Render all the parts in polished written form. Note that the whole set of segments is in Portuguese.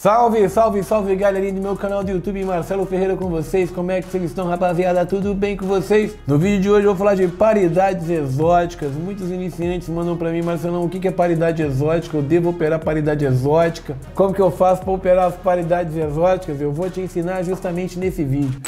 Salve, salve, salve galerinha do meu canal do YouTube, Marcelo Ferreira com vocês. Como é que vocês estão, rapaziada? Tudo bem com vocês? No vídeo de hoje eu vou falar de paridades exóticas. Muitos iniciantes mandam pra mim, Marcelão, o que é paridade exótica? Eu devo operar paridade exótica? Como que eu faço pra operar as paridades exóticas? Eu vou te ensinar justamente nesse vídeo.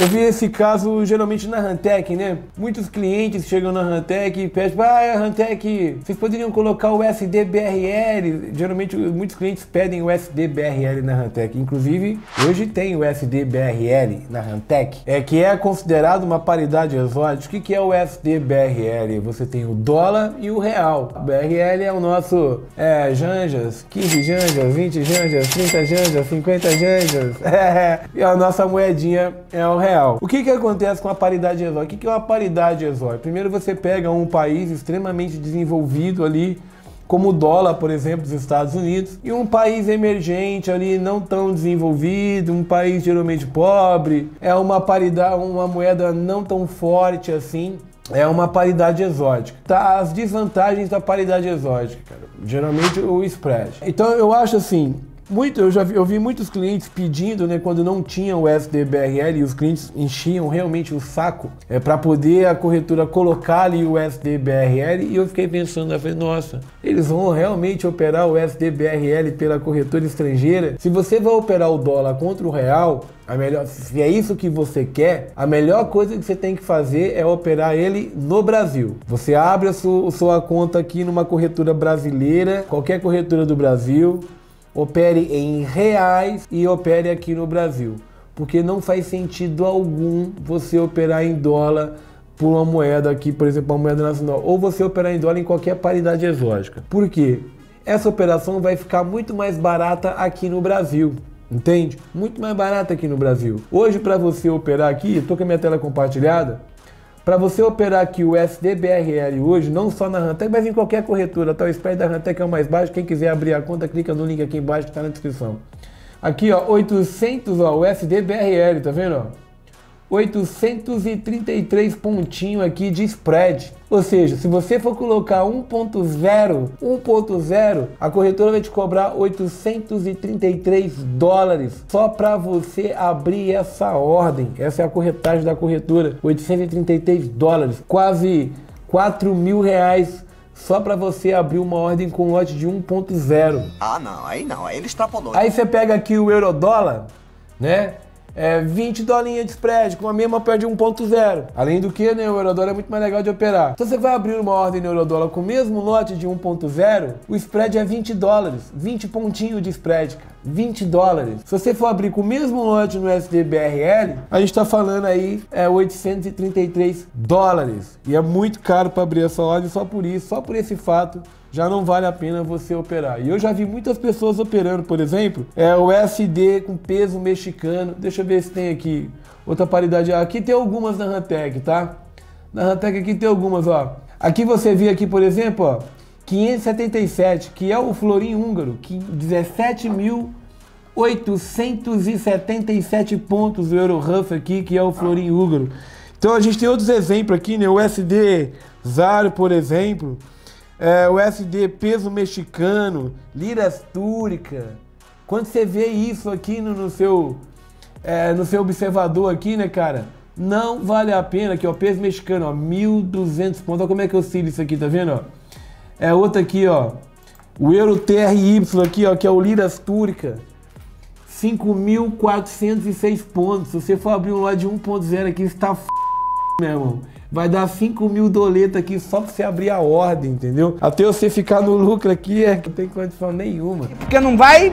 Eu vi esse caso geralmente na Hantec, né? Muitos clientes chegam na Hantec e pedem, Hantec, vocês poderiam colocar o USD/BRL? Geralmente muitos clientes pedem o USD/BRL na Hantec. Inclusive, hoje tem o USD/BRL na Hantec, que é considerado uma paridade exótica. O que é o USD/BRL? Você tem o dólar e o real. O BRL é o nosso janjas, 15 janjas, 20 janjas, 30 janjas, 50 janjas. E a nossa moedinha é o real. O que acontece com a paridade exótica? O que é uma paridade exótica? Primeiro você pega um país extremamente desenvolvido ali, como o dólar, por exemplo, dos Estados Unidos, e um país emergente ali, não tão desenvolvido, um país geralmente pobre, é uma paridade, uma moeda não tão forte assim, é uma paridade exótica. Tá, as desvantagens da paridade exótica, cara, geralmente o spread. Então eu acho assim, eu vi muitos clientes pedindo, né, quando não tinha o USD/BRL, e os clientes enchiam realmente o saco para poder a corretora colocar ali o USD/BRL, e eu fiquei pensando, eu falei, nossa, eles vão realmente operar o USD/BRL pela corretora estrangeira? Se você vai operar o dólar contra o real, se é isso que você quer, a melhor coisa que você tem que fazer é operar ele no Brasil. Você abre a sua conta aqui numa corretora brasileira, qualquer corretora do Brasil, opere em reais e opere aqui no Brasil, porque não faz sentido algum você operar em dólar por uma moeda aqui, por exemplo, uma moeda nacional, ou você operar em dólar em qualquer paridade exótica. Por quê? Essa operação vai ficar muito mais barata aqui no Brasil, entende? Muito mais barata aqui no Brasil. Hoje, para você operar aqui, eu tô com a minha tela compartilhada, para você operar aqui o USD/BRL hoje, não só na Hantec, mas em qualquer corretora, tá? O spread da Hantec é o mais baixo. Quem quiser abrir a conta, clica no link aqui embaixo que tá na descrição. Aqui, ó, 800, ó, USD/BRL, tá vendo, ó? 833 pontinho aqui de spread. Ou seja, se você for colocar 1.0, a corretora vai te cobrar 833 dólares só para você abrir essa ordem. Essa é a corretagem da corretora, 833 dólares, quase 4 mil reais só para você abrir uma ordem com lote de 1.0. Ah, não, aí ele extrapolou. Aí você pega aqui o euro/dólar, né? 20 dolinhas de spread, com a mesma perde 1.0. Além do que, né, o euro/dólar é muito mais legal de operar. Se você vai abrir uma ordem no euro/dólar com o mesmo lote de 1.0, o spread é 20 dólares, 20 pontinhos de spread, cara, 20 dólares. Se você for abrir com o mesmo lote no USD/BRL, a gente tá falando aí 833 dólares. E é muito caro para abrir essa ordem, só por isso, só por esse fato, já não vale a pena você operar. E eu já vi muitas pessoas operando, por exemplo, o USD com peso mexicano. Deixa eu ver se tem aqui outra paridade. Aqui tem algumas na Hantec, tá? Na Hantec aqui tem algumas, ó. Aqui você vê aqui, por exemplo, ó, 577, que é o florim húngaro, que 17.877 pontos o EUR/HUF aqui, que é o florim húngaro. Então a gente tem outros exemplos aqui, né? O USD ZAR, por exemplo, o USD peso mexicano, liras turca. Quando você vê isso aqui no seu observador aqui, né, cara, não vale a pena. Aqui, ó, peso mexicano, ó, 1.200 pontos. Olha como é que oscila isso aqui, tá vendo, ó? Outra aqui, ó, o euro TRY aqui, ó, que é o liras turca, 5.406 pontos. Se você for abrir um lote de 1.0 aqui, está f***, meu irmão. Vai dar 5 mil doleta aqui só pra você abrir a ordem, entendeu? Até você ficar no lucro aqui não tem condição nenhuma. Porque não vai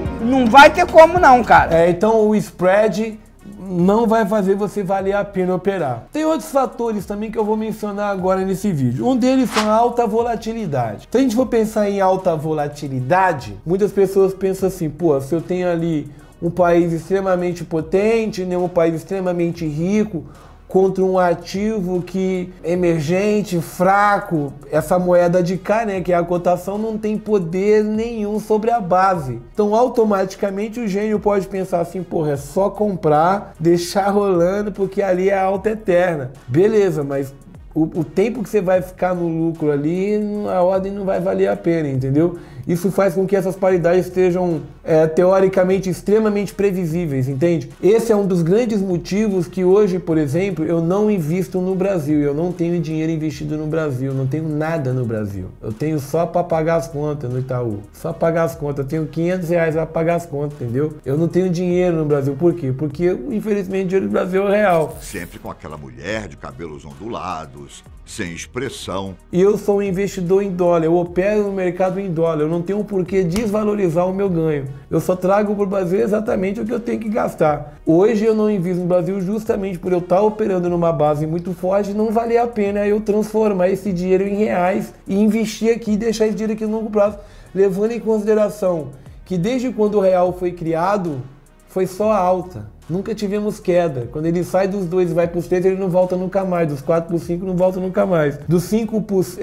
ter como não, cara. Então o spread não vai fazer você valer a pena operar. Tem outros fatores também que eu vou mencionar agora nesse vídeo. Um deles são a alta volatilidade. Se a gente for pensar em alta volatilidade, muitas pessoas pensam assim, pô, se eu tenho ali um país extremamente potente, né, um país extremamente rico, contra um ativo que emergente, fraco, essa moeda de cá, né, que é a cotação, não tem poder nenhum sobre a base. Então automaticamente o gênio pode pensar assim, porra, é só comprar, deixar rolando, porque ali é a alta eterna. Beleza, mas o tempo que você vai ficar no lucro ali, a ordem não vai valer a pena, entendeu? Isso faz com que essas paridades sejam teoricamente extremamente previsíveis, entende? Esse é um dos grandes motivos que hoje, por exemplo, eu não invisto no Brasil, eu não tenho dinheiro investido no Brasil, não tenho nada no Brasil. Eu tenho só para pagar as contas no Itaú, só pagar as contas, eu tenho 500 reais para pagar as contas, entendeu? Eu não tenho dinheiro no Brasil, por quê? Porque, infelizmente, o dinheiro do Brasil é real. Sempre com aquela mulher de cabelos ondulados, sem expressão. E eu sou um investidor em dólar, eu opero no mercado em dólar, eu não tenho por que desvalorizar o meu ganho. Eu só trago para o Brasil exatamente o que eu tenho que gastar. Hoje eu não invisto no Brasil justamente por eu estar operando numa base muito forte, não valer a pena eu transformar esse dinheiro em reais e investir aqui e deixar esse dinheiro aqui no longo prazo, levando em consideração que desde quando o real foi criado, foi só alta. Nunca tivemos queda. Quando ele sai dos 2 e vai para os 3, ele não volta nunca mais. Dos 4 para os 5, não volta nunca mais. Dos 5 para os...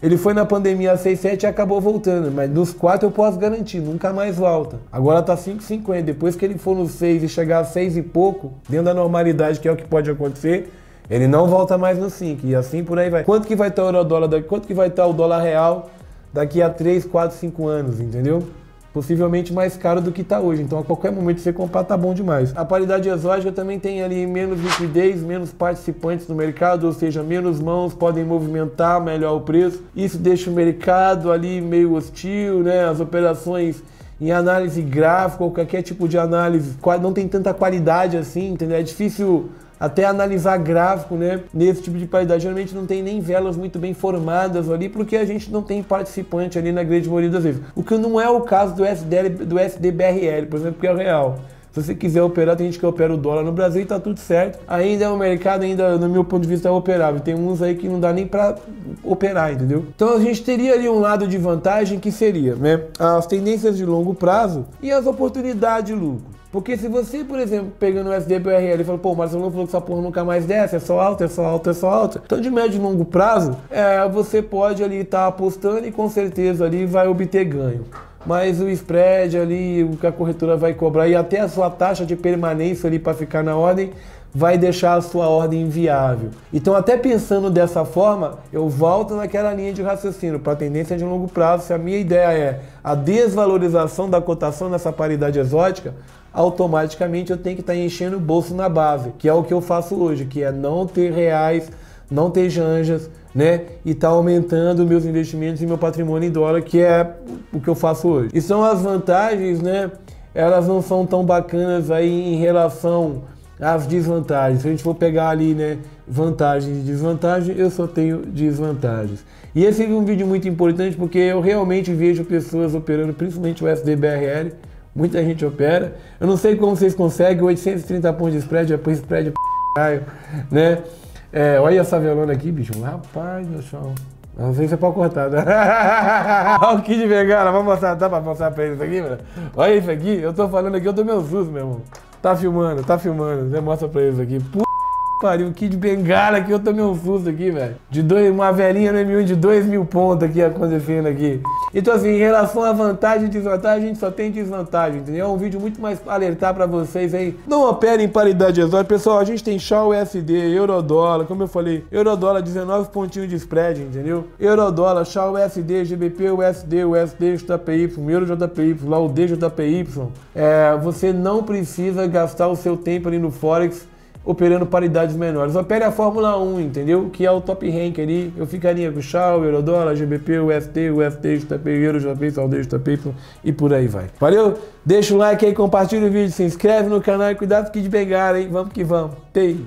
Ele foi na pandemia 6,7 e acabou voltando. Mas dos 4 eu posso garantir, nunca mais volta. Agora tá 5,50. Depois que ele for no 6 e chegar a 6 e pouco, dentro da normalidade, que é o que pode acontecer, ele não volta mais no 5. E assim por aí vai. Quanto que vai estar o euro-dólar daqui? Quanto que vai estar o dólar real daqui a 3, 4, 5 anos, entendeu? Possivelmente mais caro do que está hoje, então a qualquer momento você comprar tá bom demais. A paridade exótica também tem ali menos liquidez, menos participantes no mercado, ou seja, menos mãos podem movimentar melhor o preço. Isso deixa o mercado ali meio hostil, né? As operações em análise gráfica ou qualquer tipo de análise não tem tanta qualidade assim, entendeu? É difícil até analisar gráfico, né? Nesse tipo de paridade, geralmente não tem nem velas muito bem formadas ali, porque a gente não tem participante ali na grande maioria das vezes. O que não é o caso do USD/BRL, por exemplo, que é o real. Se você quiser operar, tem gente que opera o dólar no Brasil e tá tudo certo. Ainda é um mercado, ainda, no meu ponto de vista, é operável. Tem uns aí que não dá nem pra operar, entendeu? Então a gente teria ali um lado de vantagem que seria, né? As tendências de longo prazo e as oportunidades de lucro. Porque se você, por exemplo, pegando o USD/BRL e fala, pô, o Marcelo falou que essa porra nunca mais desce, é só alta, é só alta, é só alta. Então de médio e longo prazo, você pode ali estar apostando e com certeza ali vai obter ganho. Mas o spread ali, o que a corretora vai cobrar e até a sua taxa de permanência ali para ficar na ordem, vai deixar a sua ordem inviável. Então até pensando dessa forma, eu volto naquela linha de raciocínio para a tendência de longo prazo. Se a minha ideia é a desvalorização da cotação nessa paridade exótica, automaticamente eu tenho que estar enchendo o bolso na base, que é o que eu faço hoje, que é não ter reais, não ter janjas, né? E tá aumentando meus investimentos e meu patrimônio em dólar, que é o que eu faço hoje. E são as vantagens, né? Elas não são tão bacanas aí em relação às desvantagens. Se a gente for pegar ali, né, vantagens e desvantagens, eu só tenho desvantagens. E esse é um vídeo muito importante porque eu realmente vejo pessoas operando, principalmente o USD/BRL. Muita gente opera. Eu não sei como vocês conseguem, 830 pontos de spread, depois spread é né? Olha essa velona aqui, bicho. Rapaz, meu chão. Não sei se é pra cortar, né? Olha o Kid Vegana. Vamos mostrar, dá pra mostrar pra eles isso aqui, mano? Olha isso aqui. Eu tô falando aqui, eu dou meus usos, meu irmão. Tá filmando. Você mostra pra eles aqui. Puta que pariu, Kid Bengala aqui. Eu tomei um susto aqui, velho. Uma velhinha no M1 de 2.000 pontos aqui acontecendo aqui. Então assim, em relação à vantagem e desvantagem, a gente só tem desvantagem, entendeu? É um vídeo muito mais pra alertar pra vocês aí. Não operem em paridade exótica. Pessoal, a gente tem XAUUSD, USD, EuroDólar, como eu falei, EuroDólar 19 pontinhos de spread, entendeu? EuroDólar, XAUUSD, GBP, USD, USD/JPY, EuroJPY, AUD, JPY. Você não precisa gastar o seu tempo ali no Forex operando paridades menores. Opere a Fórmula 1, entendeu? Que é o top rank ali. Eu ficaria com o XAU, EuroDólar, GBP, USD, USD/JPY, EuroJPY, AUD, JPY e por aí vai. Valeu? Deixa o like aí, compartilha o vídeo, se inscreve no canal e cuidado que de pegar, hein? Vamos que vamos. Tei!